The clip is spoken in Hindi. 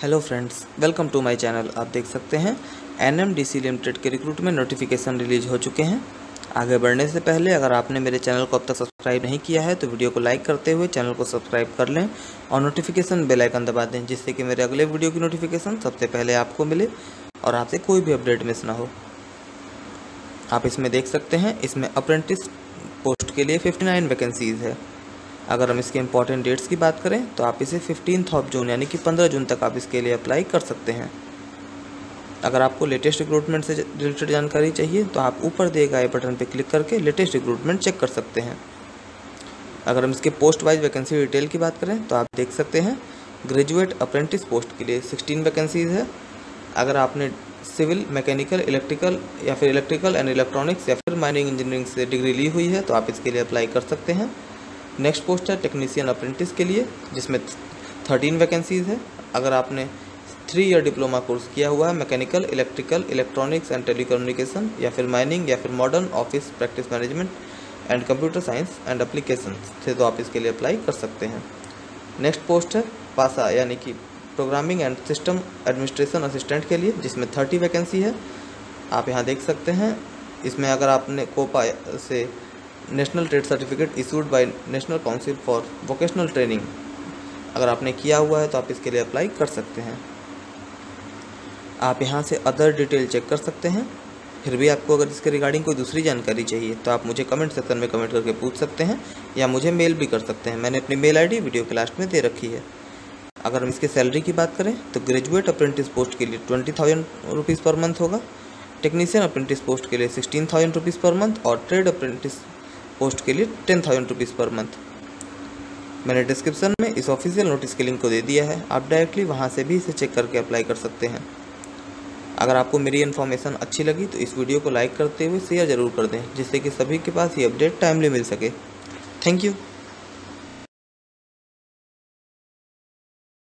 Hello friends, welcome to my channel. आप देख सकते हैं एनएमडीसी लिमिटेड के रिक्रूटमेंट नोटिफिकेशन रिलीज हो चुके हैं। आगे बढ़ने से पहले अगर आपने मेरे चैनल को अब तक सब्सक्राइब नहीं किया है तो वीडियो को लाइक करते हुए चैनल को सब्सक्राइब कर लें और नोटिफिकेशन बेल आइकन दबा दें, जिससे कि मेरे अगले वीडियो की नोटिफिकेशन सबसे पहले आपको मिले और आपसे कोई भी अपडेट मिस ना हो। आप इसमें देख सकते हैं, इसमें अप्रेंटिस पोस्ट के लिए 59 वैकेंसीज़ है। अगर हम इसके इम्पॉर्टेंट डेट्स की बात करें तो आप इसे 15 जून यानी कि 15 जून तक आप इसके लिए अप्लाई कर सकते हैं। अगर आपको लेटेस्ट रिक्रूटमेंट से रिलेटेड जानकारी चाहिए तो आप ऊपर दिए गए बटन पर क्लिक करके लेटेस्ट रिक्रूटमेंट चेक कर सकते हैं। अगर हम इसके पोस्ट वाइज वैकेंसी डिटेल की बात करें तो आप देख सकते हैं ग्रेजुएट अप्रेंटिस पोस्ट के लिए 16 वैकेंसीज़ है। अगर आपने सिविल, मैकेनिकल, इलेक्ट्रिकल या फिर इलेक्ट्रिकल एंड इलेक्ट्रॉनिक्स या फिर माइनिंग इंजीनियरिंग से डिग्री ली हुई है तो आप इसके लिए अप्लाई कर सकते हैं। नेक्स्ट पोस्ट है टेक्नीशियन अप्रेंटिस के लिए, जिसमें 13 वैकेंसीज़ है। अगर आपने 3 ईयर डिप्लोमा कोर्स किया हुआ है mechanical, electrical, electronics and telecommunication या फिर माइनिंग या फिर modern office practice management and computer science and application से, तो आप इसके लिए अप्लाई कर सकते हैं। नेक्स्ट पोस्ट है पासा यानी कि programming and system administration assistant के लिए, जिसमें 30 वैकेंसी है। आप यहाँ देख सकते हैं, इसमें अगर आपने कोपा से national trade certificate issued by national council for vocational training अगर आपने किया हुआ है तो आप इसके लिए अप्लाई कर सकते हैं। आप यहाँ से अदर डिटेल चेक कर सकते हैं। फिर भी आपको अगर इसके रिगार्डिंग कोई दूसरी जानकारी चाहिए तो आप मुझे कमेंट सेक्शन में कमेंट करके पूछ सकते हैं या मुझे मेल भी कर सकते हैं। मैंने अपनी मेल ID वीडियो के लास्ट में दे रखी है। अगर हम इसके सैलरी की बात करें तो ग्रेजुएट अप्रेंटिस पोस्ट के लिए 20,000 रुपीज़ पर मंथ होगा, टेक्नीशियन अप्रेंटिस पोस्ट के लिए 16,000 रुपीज़ पर मंथ और ट्रेड अप्रेंटिस पोस्ट के लिए 10,000 रुपीज़ पर मंथ। मैंने डिस्क्रिप्शन में इस ऑफिशियल नोटिस के लिंक को दे दिया है, आप डायरेक्टली वहां से भी इसे चेक करके अप्लाई कर सकते हैं। अगर आपको मेरी इन्फॉर्मेशन अच्छी लगी तो इस वीडियो को लाइक करते हुए शेयर जरूर कर दें, जिससे कि सभी के पास ये अपडेट टाइमली मिल सके। Thank you.